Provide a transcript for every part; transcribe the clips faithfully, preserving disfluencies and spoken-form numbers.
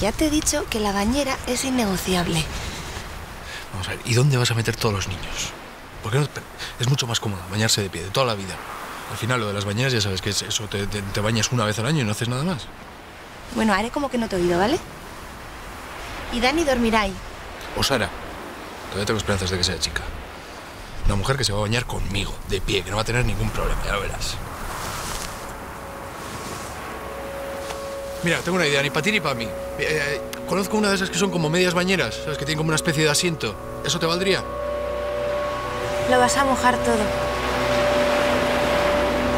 Ya te he dicho que la bañera es innegociable. Vamos a ver, ¿y dónde vas a meter todos los niños? Porque no, es mucho más cómodo bañarse de pie, de toda la vida. Al final, lo de las bañeras, ya sabes que es eso, te, te, te bañas una vez al año y no haces nada más. Bueno, haré como que no te he oído, ¿vale? Y Dani dormirá ahí. O Sara. Todavía tengo esperanzas de que sea chica. Una mujer que se va a bañar conmigo, de pie, que no va a tener ningún problema, ya lo verás. Mira, tengo una idea, ni para ti ni para mí. Eh, eh, conozco una de esas que son como medias bañeras, ¿sabes? Que tienen como una especie de asiento. ¿Eso te valdría? Lo vas a mojar todo.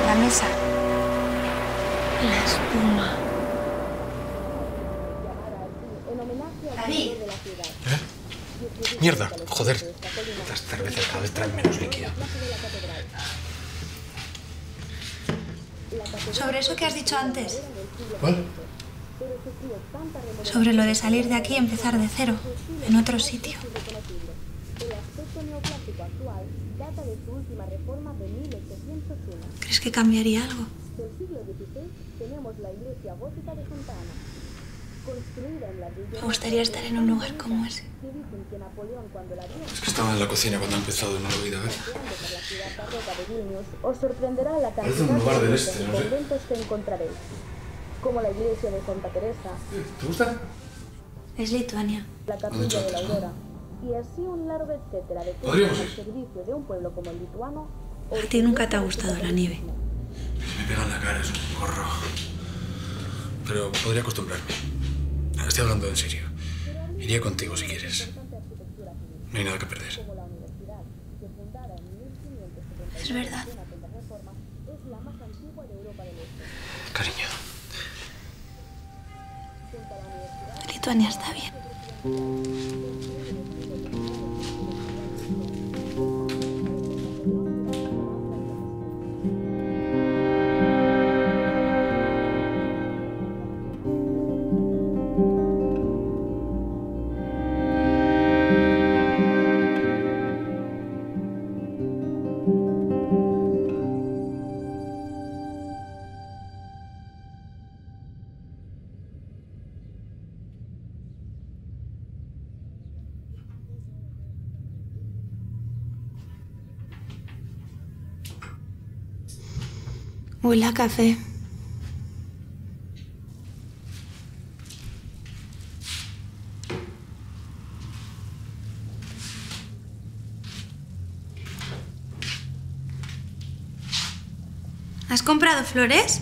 La mesa. La espuma. David. ¿Eh? Mierda, joder. Las cervezas cada vez traen menos líquido. Sobre eso que has dicho antes. ¿Cuál? Sobre lo de salir de aquí y empezar de cero, en otro sitio. ¿Crees que cambiaría algo? Me gustaría estar en un lugar como ese. Es que estaba en la cocina cuando ha empezado, no lo he oído, ¿eh? Parece un lugar del este, no sé. Como la iglesia de Santa Teresa. ¿Te gusta? Es Lituania. La capilla de la Aurora. Y así un largo etcétera de todo el servicio de un pueblo como el lituano. A ti nunca te ha gustado la nieve. Me pega en la cara, es un gorro. Pero podría acostumbrarme. Estoy hablando en serio. Iría contigo si quieres. No hay nada que perder. Es verdad. Cariño. Lituania está bien. Huele a café. ¿Has comprado flores?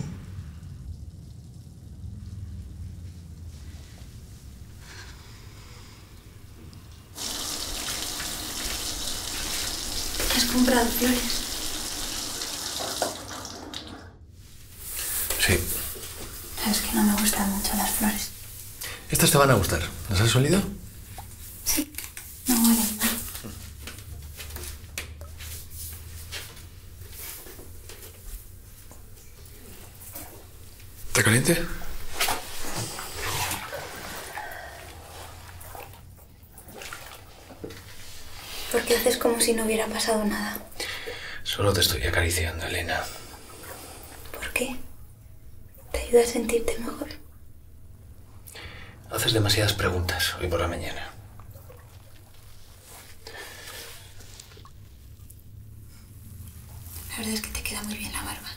¿Has comprado flores? Sí. Sabes que no me gustan mucho las flores. Estas te van a gustar. ¿Las has olido? Sí. No huelen mal. ¿Está caliente? ¿Por qué haces como si no hubiera pasado nada? Solo te estoy acariciando, Elena. ¿Por qué? ¿Ayuda a sentirte mejor? Haces demasiadas preguntas hoy por la mañana. La verdad es que te queda muy bien la barba.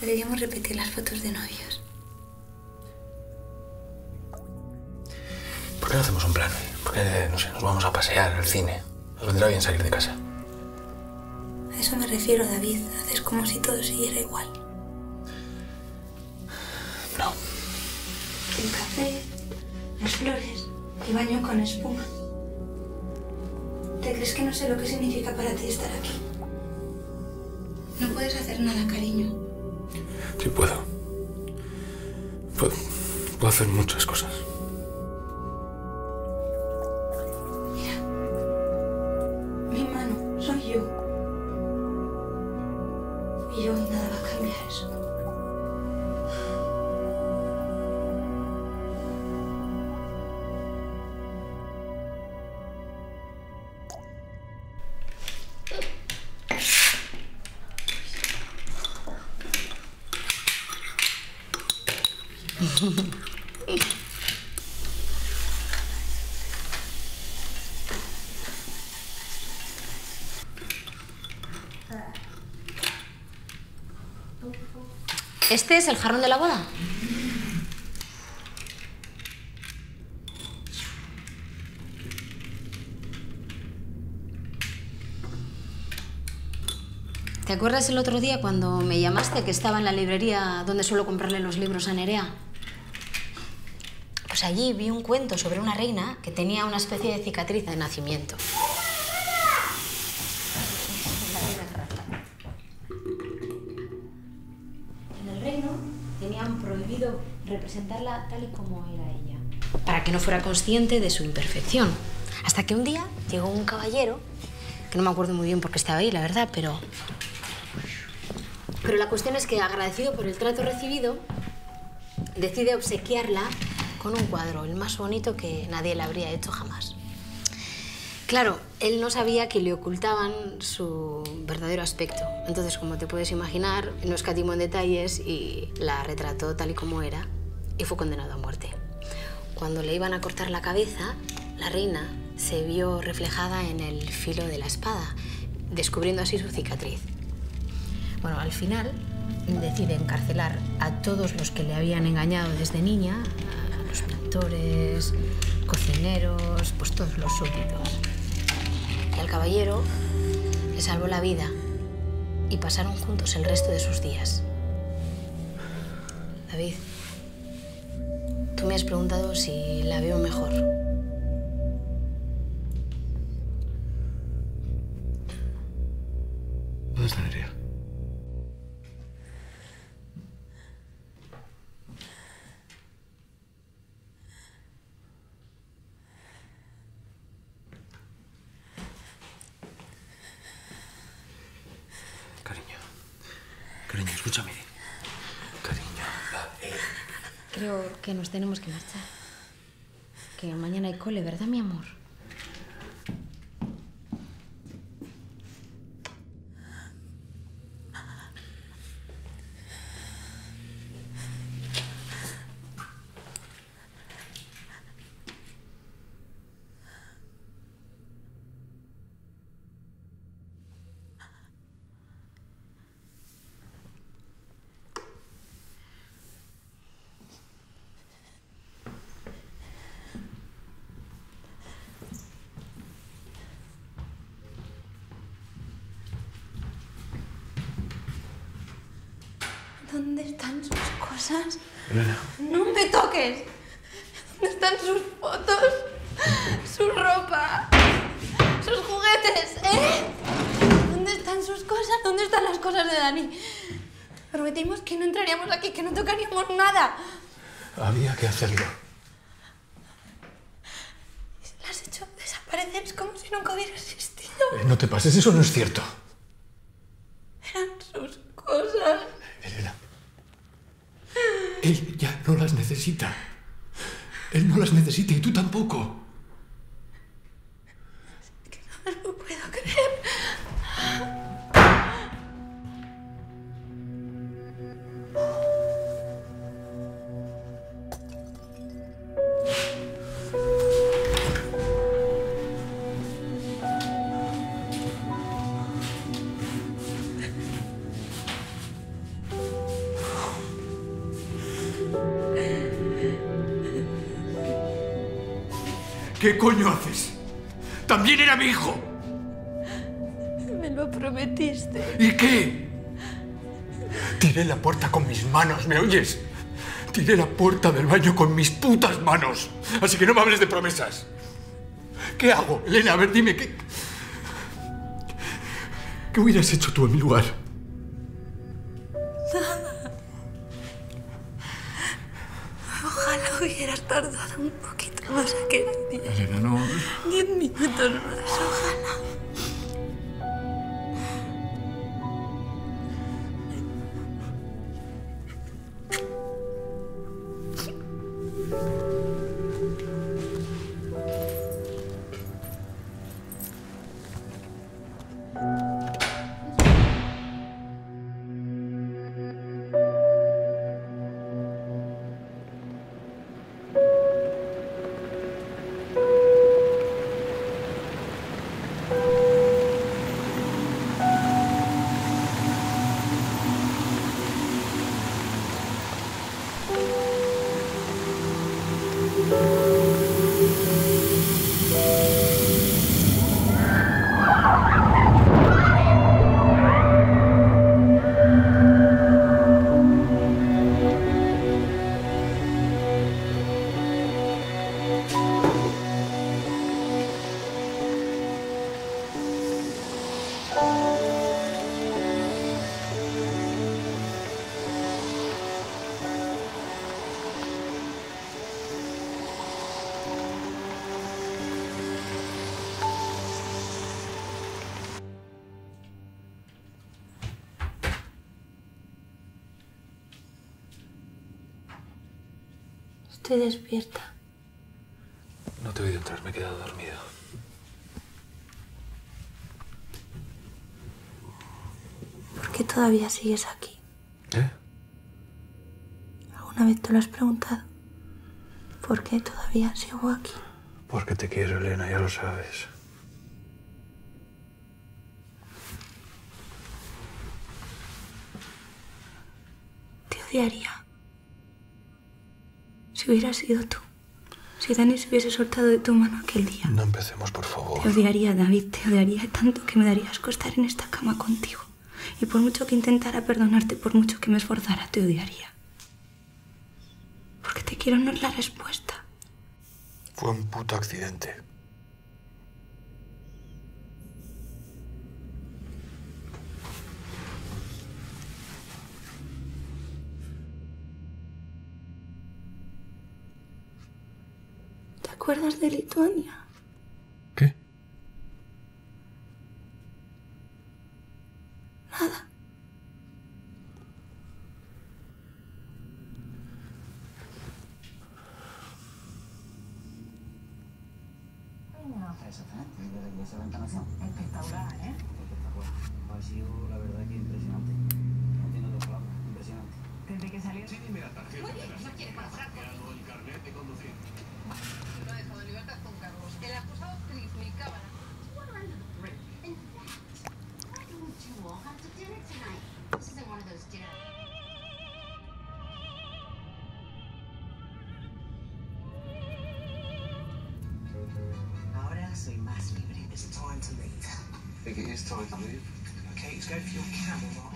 Deberíamos repetir las fotos de novios. ¿Por qué no hacemos un plan hoy? ¿Por qué, no sé, nos vamos a pasear al cine? Nos vendrá bien salir de casa. A eso me refiero, David. Haces como si todo siguiera igual. No. El café, las flores, el baño con espuma. ¿Te crees que no sé lo que significa para ti estar aquí? No puedes hacer nada, cariño. Sí puedo. Puedo, puedo hacer muchas cosas. Mira. Mi mano soy yo. Y hoy nada va a cambiar eso. ¿Este es el jarrón de la boda? ¿Te acuerdas el otro día cuando me llamaste que estaba en la librería donde suelo comprarle los libros a Nerea? Pues allí vi un cuento sobre una reina que tenía una especie de cicatriz de nacimiento. En el reino tenían prohibido representarla tal y como era ella, para que no fuera consciente de su imperfección. Hasta que un día llegó un caballero, que no me acuerdo muy bien por qué estaba ahí, la verdad, pero... Pero la cuestión es que, agradecido por el trato recibido, decide obsequiarla con un cuadro, el más bonito que nadie le habría hecho jamás. Claro, él no sabía que le ocultaban su verdadero aspecto. Entonces, como te puedes imaginar, no escatimó en detalles y la retrató tal y como era y fue condenado a muerte. Cuando le iban a cortar la cabeza, la reina se vio reflejada en el filo de la espada, descubriendo así su cicatriz. Bueno, al final decide encarcelar a todos los que le habían engañado desde niña, a los pintores, cocineros, pues todos los súbditos. Y al caballero le salvó la vida y pasaron juntos el resto de sus días. David, tú me has preguntado si la veo mejor. ¿Dónde está Nerea? Cariño, escúchame. Cariño, dale. Creo que nos tenemos que marchar. Que mañana hay cole, ¿verdad, mi amor? ¿Dónde están sus cosas? Elena. ¡No me toques! ¿Dónde están sus fotos? ¡Su ropa! ¡Sus juguetes! ¿Eh? ¿Dónde están sus cosas? ¿Dónde están las cosas de Dani? Prometimos que no entraríamos aquí, que no tocaríamos nada. Había que hacerlo. Se las has hecho desaparecer, es como si nunca hubiera existido. Eh, no te pases, eso no es cierto. Eran sus cosas. Elena. Él ya no las necesita. Él no las necesita y tú tampoco. Es que no me lo puedo creer. ¿Qué coño haces? ¡También era mi hijo! Me lo prometiste. ¿Y qué? Tiré la puerta con mis manos, ¿me oyes? Tiré la puerta del baño con mis putas manos. Así que no me hables de promesas. ¿Qué hago, Elena? A ver, dime, ¿qué... ¿Qué hubieras hecho tú en mi lugar? Nada. Ojalá hubieras tardado un poquito. Más aquel día. Elena, no. Diez minutos más, ojalá. Estoy despierta. No te he oído entrar, me he quedado dormido. ¿Por qué todavía sigues aquí? ¿Eh? ¿Alguna vez te lo has preguntado? ¿Por qué todavía sigo aquí? Porque te quiero, Elena, ya lo sabes. Te odiaría si hubieras sido tú. Si Dani se hubiese soltado de tu mano aquel día. No empecemos, por favor. Te odiaría, David, te odiaría tanto que me darías costar en esta cama contigo. Y por mucho que intentara perdonarte, por mucho que me esforzara, te odiaría. Porque te quiero no es la respuesta. Fue un puto accidente. ¿Te acuerdas de Lituania? ¿Qué? Nada. Esa ventanación espectacular, ¿eh? Espectacular. Vacío, la verdad que impresionante. No tiene otra palabra, impresionante. Desde que salió... Sí, dime la tarjeta. Muy bien, no quieres pasar por mí. El carnet de conducir. Lo ha dejado en libertad con cargos. El acusado triplicaba la... Soy más libre. It's time to leave. I think it is time to leave. Okay, let's go for your camera.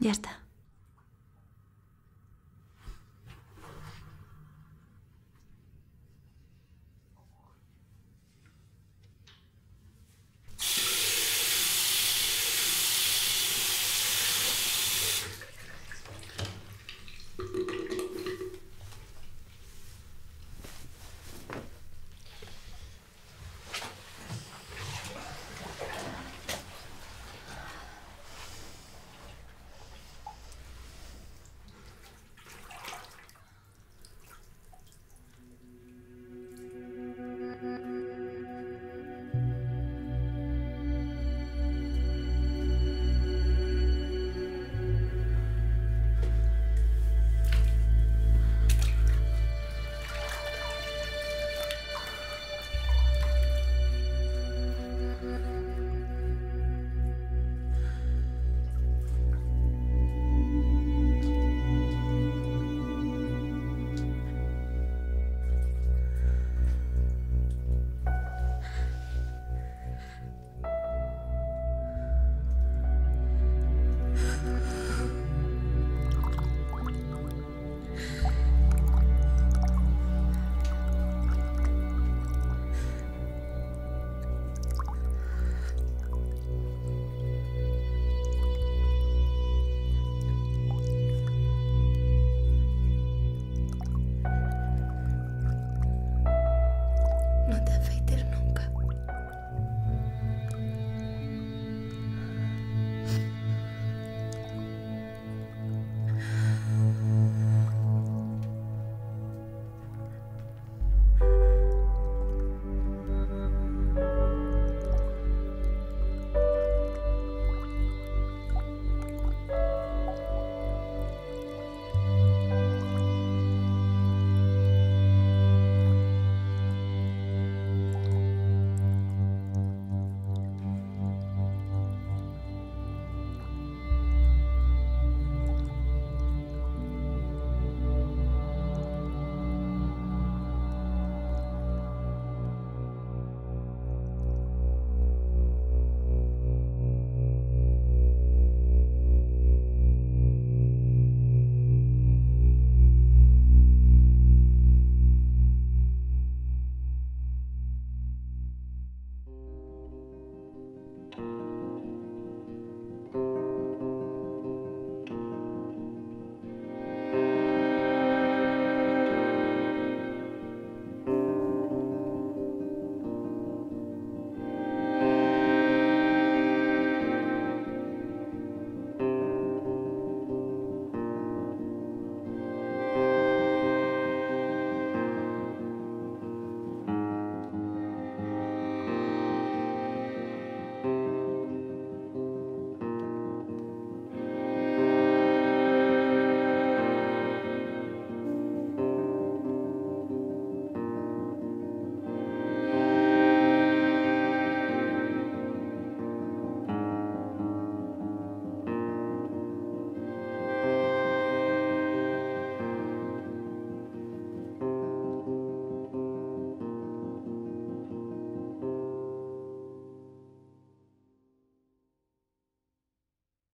Ya está.